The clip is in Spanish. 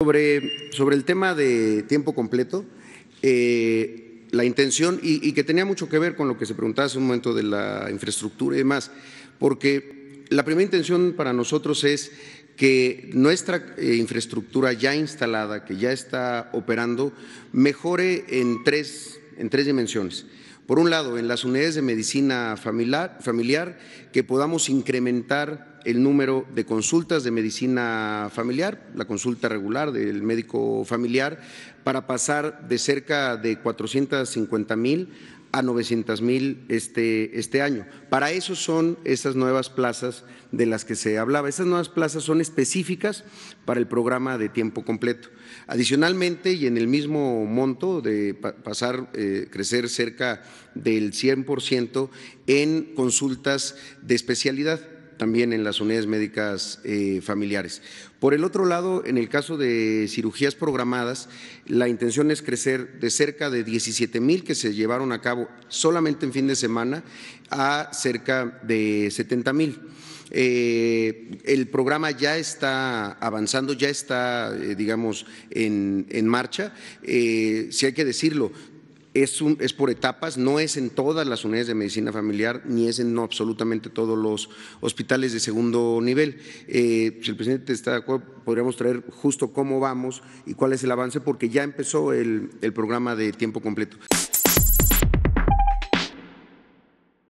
Sobre el tema de tiempo completo, la intención y que tenía mucho que ver con lo que se preguntaba hace un momento de la infraestructura y demás, porque la primera intención para nosotros es que nuestra infraestructura ya instalada, que ya está operando, mejore en tres dimensiones. Por un lado, en las unidades de medicina familiar, que podamos incrementar el número de consultas de medicina familiar, la consulta regular del médico familiar, para pasar de cerca de 450,000 a 900,000 este año. Para eso son esas nuevas plazas de las que se hablaba. Esas nuevas plazas son específicas para el programa de tiempo completo. Adicionalmente, y en el mismo monto de crecer cerca del 100% en consultas de especialidad, también en las unidades médicas familiares. Por el otro lado, en el caso de cirugías programadas, la intención es crecer de cerca de 17,000 que se llevaron a cabo solamente en fin de semana a cerca de 70,000. El programa ya está avanzando, ya está, digamos, en marcha. Si hay que decirlo, es por etapas, no es en todas las unidades de medicina familiar ni es en absolutamente todos los hospitales de segundo nivel. Si el presidente está de acuerdo, podríamos traer justo cómo vamos y cuál es el avance, porque ya empezó el programa de tiempo completo.